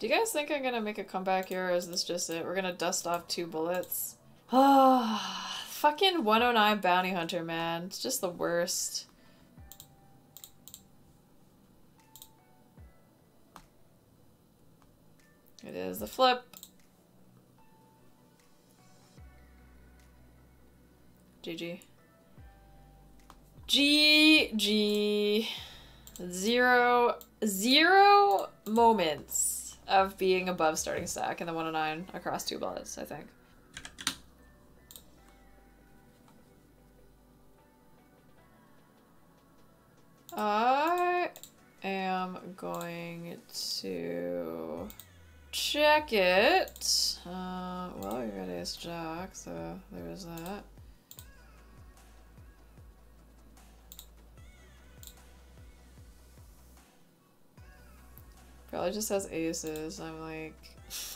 Do you guys think I'm gonna make a comeback here, or is this just it? We're gonna dust off 2 bullets. Oh, fucking 109 Bounty Hunter, man. It's just the worst. It is the flip. GG. GG. 0 moments of being above starting stack in the 109 across 2 bullets, I think. I am going to check it. Well, you got ace jack, so there's that. Probably just has aces. I'm like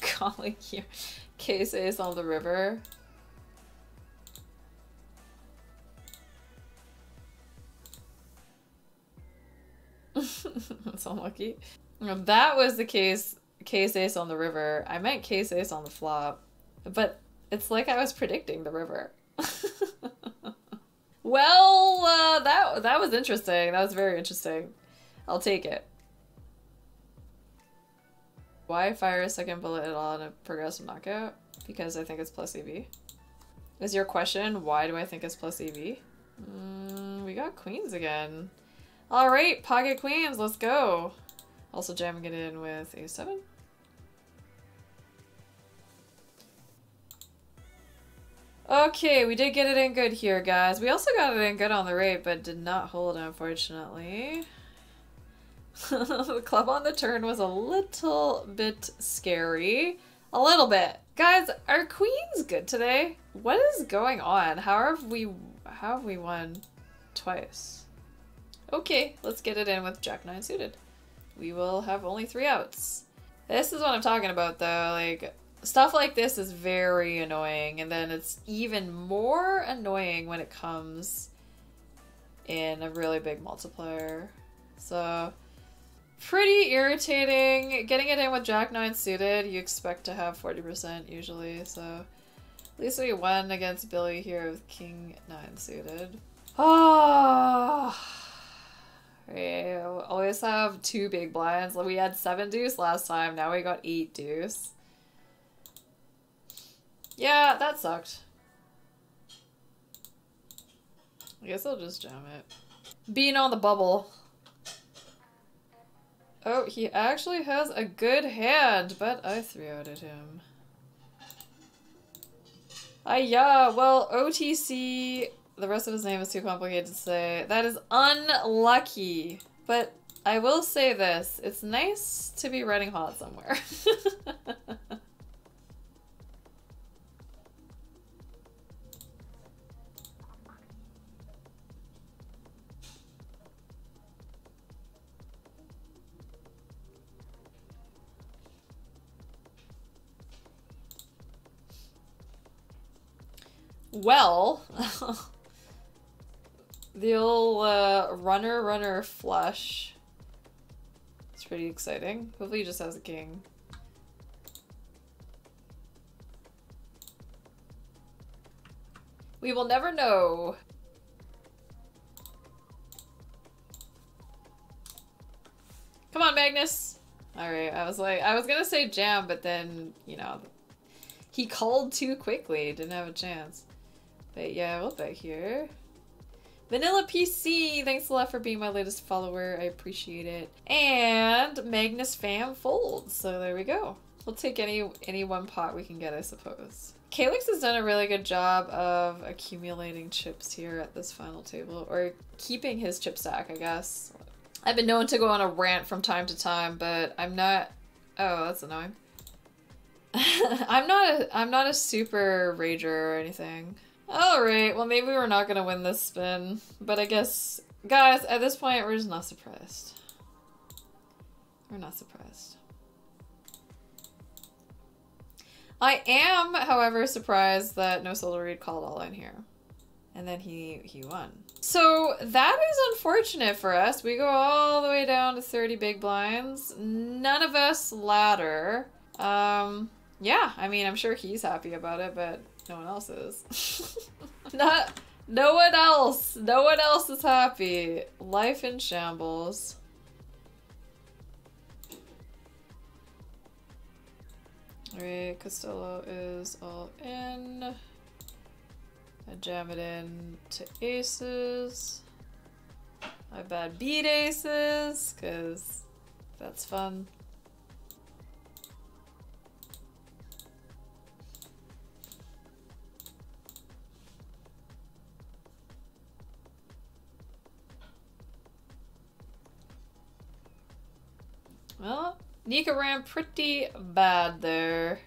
calling you case ace on the river. That's unlucky. That was the case. Case ace on the river. I meant case ace on the flop, but it's like I was predicting the river. Well, that was interesting. That was very interesting. I'll take it. Why fire a second bullet at all in a progressive knockout? Because I think it's plus EV. Is your question, why do I think it's plus EV? We got queens again. All right, pocket queens, let's go. Also jamming it in with A7. Okay, we did get it in good here, guys. We also got it in good on the rate, but did not hold, unfortunately. The club on the turn was a little bit scary. A little bit. Guys, are queens good today? What is going on? How have we won twice? Okay, let's get it in with Jack 9 suited. We will have only 3 outs. This is what I'm talking about though, like, stuff like this is very annoying, and then it's even more annoying when it comes in a really big multiplier. So, pretty irritating. Getting it in with Jack 9 suited, you expect to have 40% usually, so at least we won against Billy here with King 9 suited. Oh! We always have 2 big blinds. We had 7 deuce last time, now we got 8 deuce. Yeah, that sucked. I guess I'll just jam it. Being on the bubble. Oh, he actually has a good hand, but I 3-0'd him. Yeah, well, OTC... The rest of his name is too complicated to say. That is unlucky. But I will say this. It's nice to be running hot somewhere. Well... The old runner flush. It's pretty exciting. Hopefully he just has a king. We will never know. Come on, Magnus. All right, I was gonna say jam, but then, you know, he called too quickly, didn't have a chance. But yeah, we'll bet here. Vanilla PC, thanks a lot for being my latest follower. I appreciate it. And Magnus Fam folds. So there we go. We'll take any one pot we can get, I suppose. Calyx has done a really good job of accumulating chips here at this final table, or keeping his chip stack, I guess. I've been known to go on a rant from time to time, but I'm not. Oh, that's annoying. I'm not a super rager or anything. Alright, well maybe we're not gonna win this spin, but I guess, guys, at this point, we're just not surprised. We're not surprised. I am, however, surprised that Nosoloread called all in here. And then he won. So that is unfortunate for us. We go all the way down to 30 big blinds. None of us ladder. Yeah, I mean, I'm sure he's happy about it, but no one else is. No one else. No one else is happy. Life in shambles. All right, Costello is all in. I jam it in to aces. I bad beat aces, because that's fun. Well, Nika ran pretty bad there.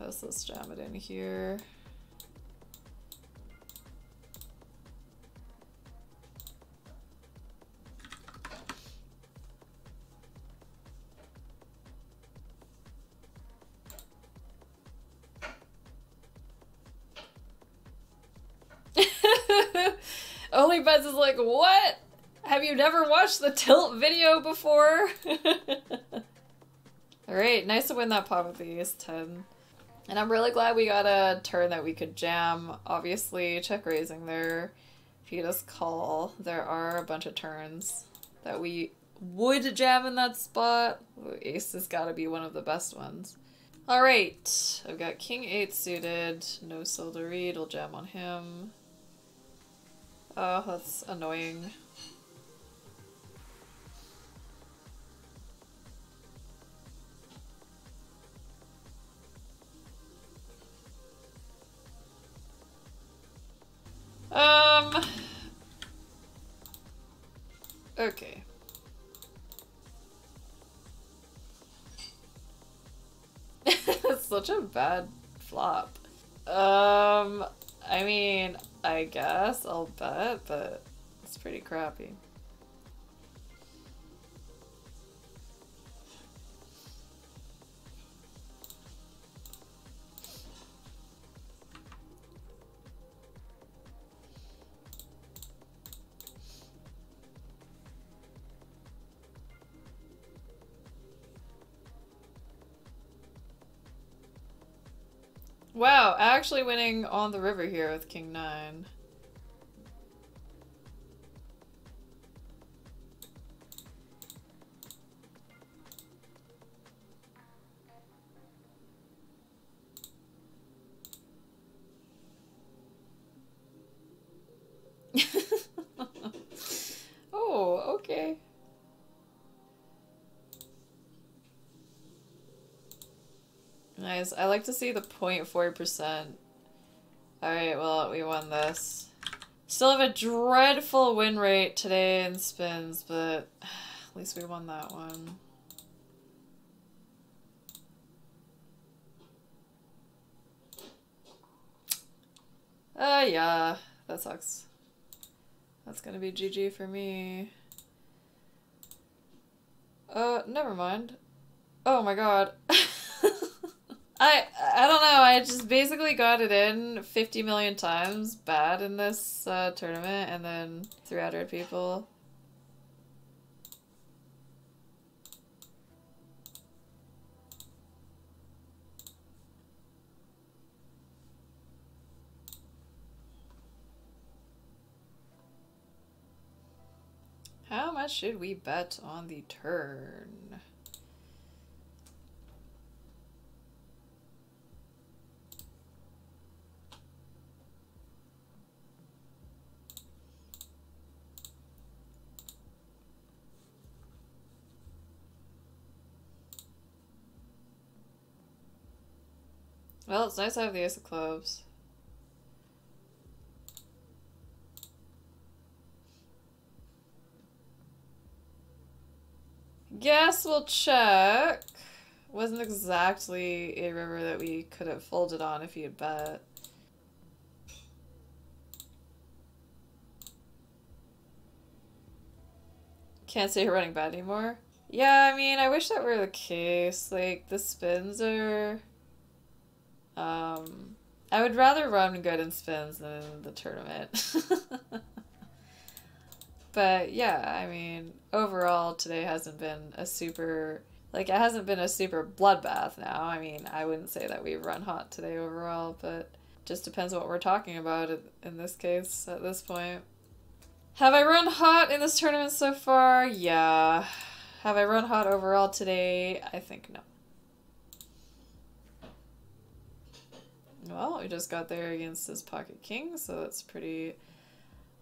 Let's jam it in here. Only Buzz is like, what? Have you never watched the tilt video before? Alright, nice to win that pot with the ace 10. And I'm really glad we got a turn that we could jam. Obviously, check raising there. If you just call, there are a bunch of turns that we would jam in that spot. Ooh, ace has got to be one of the best ones. Alright, I've got king 8 suited. Nosoloread, we'll jam on him. Oh, that's annoying. Okay. That's such a bad flop. I mean, I guess I'll bet, but it's pretty crappy. Wow, actually winning on the river here with king 9. Oh, okay. Nice. I like to see the 0.4%. Alright, well, we won this. Still have a dreadful win rate today in spins, but at least we won that one. Yeah. That sucks. That's gonna be GG for me. Never mind. Oh my god. I don't know, I just basically got it in 50 million times bad in this tournament, and then 300 people. How much should we bet on the turn? Well, it's nice to have the ace of clubs. Guess we'll check. Wasn't exactly a river that we could have folded on if you'd bet. Can't say you're running bad anymore. Yeah, I mean, I wish that were the case. Like, the spins are... I would rather run good in spins than in the tournament. But yeah, I mean, overall today hasn't been a super, like, it hasn't been a super bloodbath now. I mean, I wouldn't say that we've run hot today overall, but just depends what we're talking about in this case at this point. Have I run hot in this tournament so far? Yeah. Have I run hot overall today? I think no. Well, we just got there against his pocket king, so that's pretty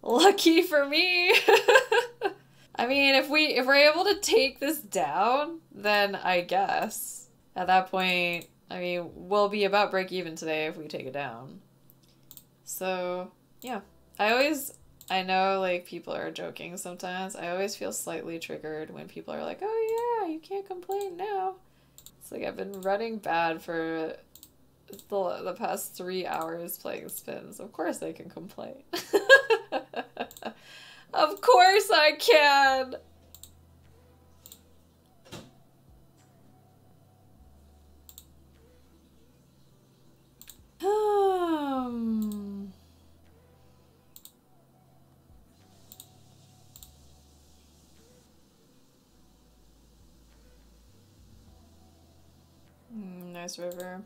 lucky for me. I mean, if we're able to take this down, then I guess at that point, I mean, we'll be about break even today if we take it down. So yeah, I know, like, people are joking sometimes. I always feel slightly triggered when people are like, "Oh yeah, you can't complain now." It's like I've been running bad for the past 3 hours playing spins. Of course I can complain. Of course I can. Nice river.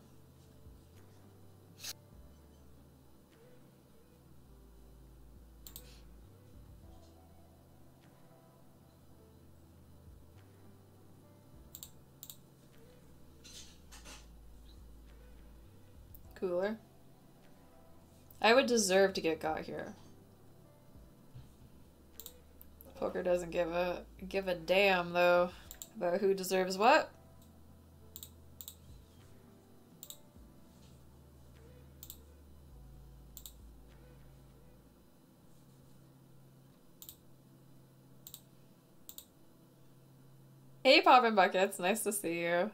Cooler. I would deserve to get got here. Poker doesn't give a damn though about who deserves what. Hey Poppin' Buckets, nice to see you.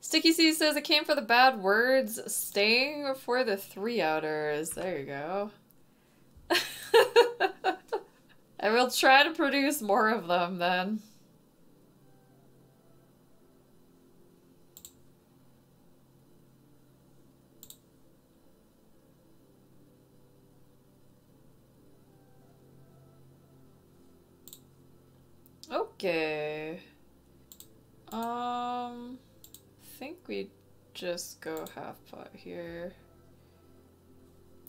Sticky C says, "It came for the bad words, staying for the three outers." There you go. I will try to produce more of them then. Okay. I think we just go half pot here.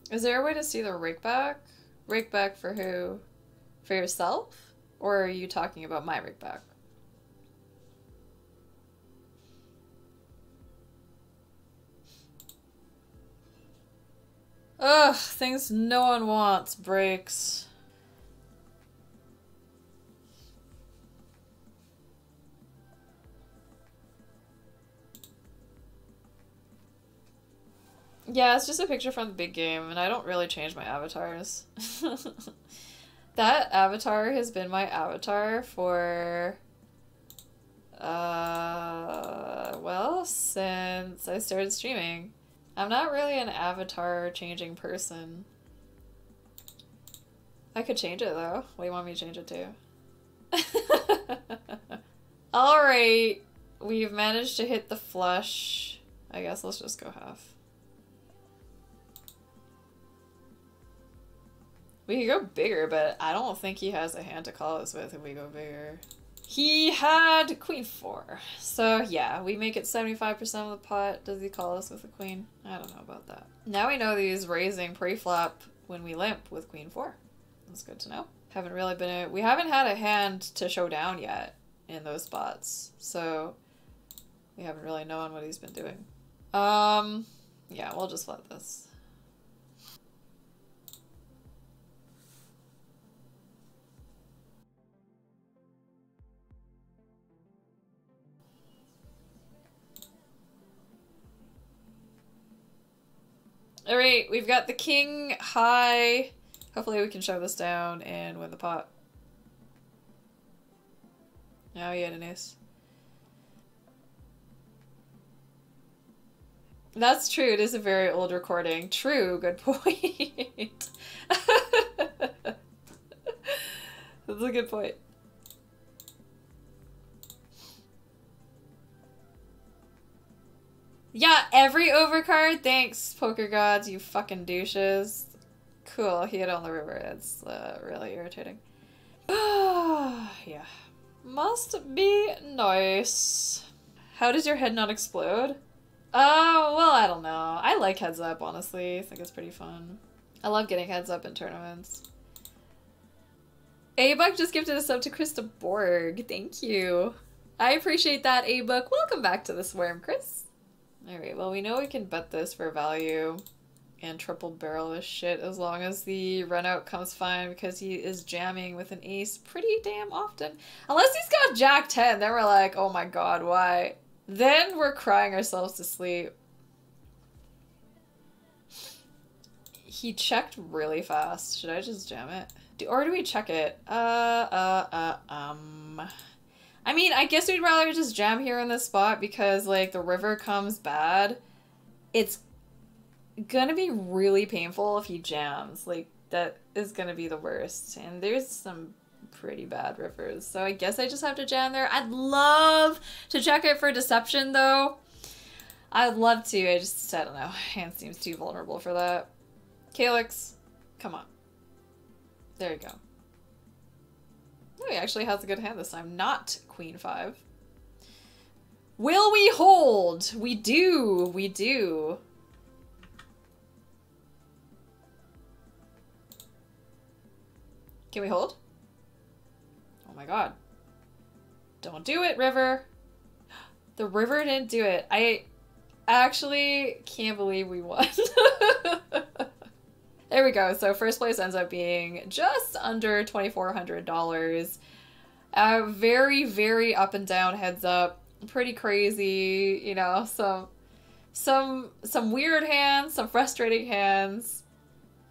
Is there a way to see the rake back? Rake back for who? For yourself? Or are you talking about my rake back? Ugh, things no one wants, breaks. Yeah, it's just a picture from the big game, and I don't really change my avatars. That avatar has been my avatar for, well, since I started streaming. I'm not really an avatar-changing person. I could change it, though. What do you want me to change it to? Alright, we've managed to hit the flush. I guess let's just go half. We could go bigger, but I don't think he has a hand to call us with if we go bigger. He had queen four. So yeah, we make it 75% of the pot. Does he call us with a queen? I don't know about that. Now we know that he's raising pre-flop when we limp with queen four. That's good to know. Haven't really been we haven't had a hand to show down yet in those spots. So we haven't really known what he's been doing. Yeah, we'll just let this. Alright, we've got the king high. Hopefully we can shove this down and win the pot. Oh, yeah, it is. That's true. It is a very old recording. True. Good point. That's a good point. Yeah, every overcard. Thanks, Poker Gods, you fucking douches. Cool, he hit on the river. It's really irritating. Yeah. Must be nice. How does your head not explode? Oh, well, I don't know. I like heads up, honestly. I think it's pretty fun. I love getting heads up in tournaments. A Buck just gifted a sub to Krista Borg. Thank you. I appreciate that, A Buck. Welcome back to the Swarm, Chris. Alright, well, we know we can bet this for value and triple barrel this shit as long as the run out comes fine, because he is jamming with an ace pretty damn often. Unless he's got Jack 10, then we're like, oh my god, why? Then we're crying ourselves to sleep. He checked really fast. Should I just jam it? Or do we check it? I mean, I guess we'd rather just jam here in this spot because, like, the river comes bad. It's gonna be really painful if he jams. Like, that is gonna be the worst. And there's some pretty bad rivers. So I guess I just have to jam there. I'd love to check it for deception, though. I'd love to. I don't know. Hand seems too vulnerable for that. Calyx, come on. There you go. He actually has a good hand this time. Not Queen 5. Will we hold? We do. We do. Can we hold? Oh my god. Don't do it, river. The river didn't do it. I actually can't believe we won. There we go. So first place ends up being just under $2,400. Very, very up and down heads up. Pretty crazy, you know, some weird hands, some frustrating hands.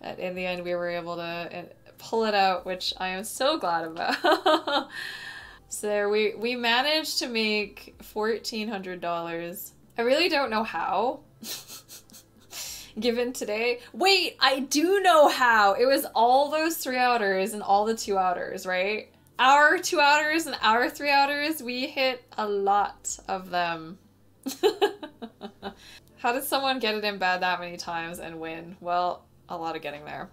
And in the end, we were able to pull it out, which I am so glad about. So there, we managed to make $1,400. I really don't know how. Given today. Wait, I do know how. It was all those 3-outers and all the 2-outers, right? Our 2-outers and our 3-outers, we hit a lot of them. How did someone get it in bad that many times and win? Well, a lot of getting there.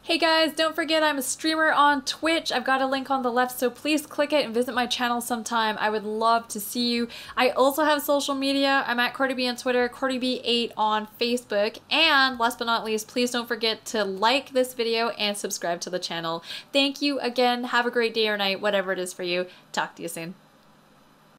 Hey guys, don't forget I'm a streamer on Twitch. I've got a link on the left, so please click it and visit my channel sometime. I would love to see you. I also have social media. I'm at courtiebee on Twitter, courtiebee8 on Facebook, and last but not least, please don't forget to like this video and subscribe to the channel. Thank you again. Have a great day or night, whatever it is for you. Talk to you soon.